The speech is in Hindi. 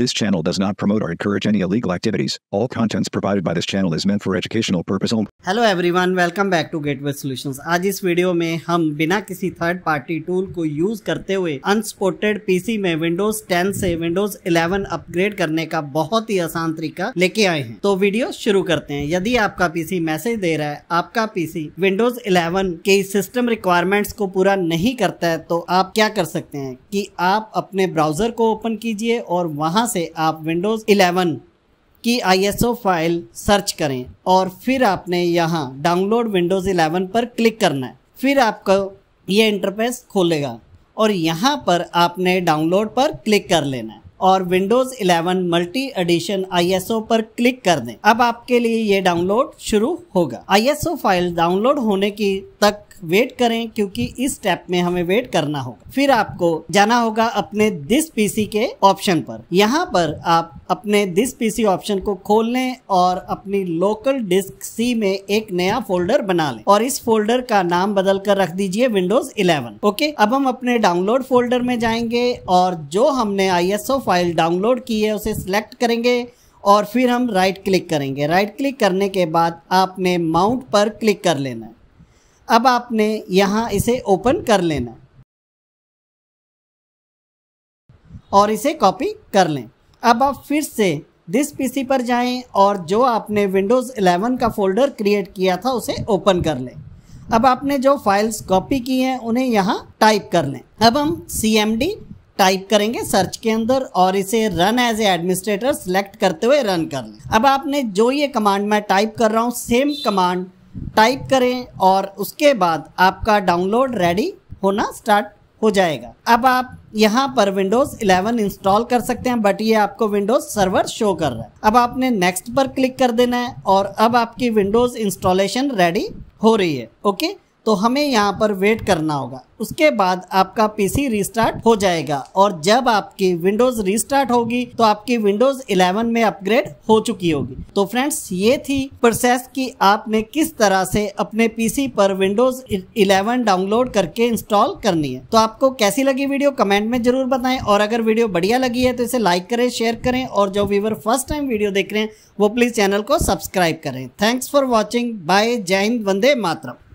This channel does not promote or encourage any illegal activities. All contents provided by this channel is meant for educational purpose only. Hello everyone, welcome back to gateway solutions. आज इस वीडियो में हम बिना किसी थर्ड पार्टी टूल को यूज करते हुए अनसपोर्टेड पीसी में विंडोज 10 से विंडोज 11 अपग्रेड करने का बहुत ही आसान तरीका लेके आए हैं। तो वीडियो शुरू करते हैं। यदि आपका पीसी मैसेज दे रहा है, आपका पीसी विंडोज 11 के सिस्टम रिक्वायरमेंट्स को पूरा नहीं करता है, तो आप क्या कर सकते हैं कि आप अपने ब्राउजर को ओपन कीजिए और वहाँ से आप विंडोज 11 की ISO फाइल सर्च करें और फिर आपने यहाँ डाउनलोड विंडोज 11 पर क्लिक करना है। फिर आपको ये इंटरफेस खोलेगा और यहाँ पर आपने डाउनलोड पर क्लिक कर लेना है और विंडोज 11 मल्टी एडिशन ISO पर क्लिक कर दें। अब आपके लिए ये डाउनलोड शुरू होगा। ISO फाइल डाउनलोड होने की तक वेट करें, क्योंकि इस स्टेप में हमें वेट करना होगा। फिर आपको जाना होगा अपने दिस पीसी के ऑप्शन पर। यहाँ पर आप अपने दिस पीसी ऑप्शन को खोल लें और अपनी लोकल डिस्क सी में एक नया फोल्डर बना लें और इस फोल्डर का नाम बदल कर रख दीजिए विंडोज 11। ओके, अब हम अपने डाउनलोड फोल्डर में जाएंगे और जो हमने ISO फाइल डाउनलोड की है उसे सिलेक्ट करेंगे और फिर हम राइट क्लिक करेंगे। राइट क्लिक करने के बाद आपने माउंट पर क्लिक कर लेना है। अब आपने यहाँ इसे ओपन कर लेना और इसे कॉपी कर लें। अब आप फिर से दिस पीसी पर जाएं और जो आपने विंडोज़ 11 का फोल्डर क्रिएट किया था उसे ओपन कर लें। अब आपने जो फाइल्स कॉपी की हैं उन्हें यहाँ टाइप कर लें। अब हम CMD टाइप करेंगे सर्च के अंदर और इसे run as a administrator select करते हुए रन कर लें। अब आपने जो ये कमांड मैं टाइप कर रहा हूँ सेम कमांड टाइप करें और उसके बाद आपका डाउनलोड रेडी होना स्टार्ट हो जाएगा। अब आप यहाँ पर विंडोज 11 इंस्टॉल कर सकते हैं, बट ये आपको विंडोज सर्वर शो कर रहा है। अब आपने नेक्स्ट पर क्लिक कर देना है और अब आपकी विंडोज इंस्टॉलेशन रेडी हो रही है। ओके, तो हमें यहाँ पर वेट करना होगा। उसके बाद आपका पीसी रिस्टार्ट हो जाएगा और जब आपकी विंडोज रिस्टार्ट होगी तो आपकी विंडोज 11 में अपग्रेड हो चुकी होगी। तो फ्रेंड्स, ये थी प्रोसेस कि आपने किस तरह से अपने पीसी पर विंडोज 11 डाउनलोड करके इंस्टॉल करनी है। तो आपको कैसी लगी वीडियो कमेंट में जरूर बताएं और अगर वीडियो बढ़िया लगी है तो इसे लाइक करें, शेयर करें और जो व्यूअर फर्स्ट टाइम वीडियो देख रहे हैं वो प्लीज चैनल को सब्सक्राइब करें। Thanks for watching. बाय। जय हिंद। वंदे मातरम।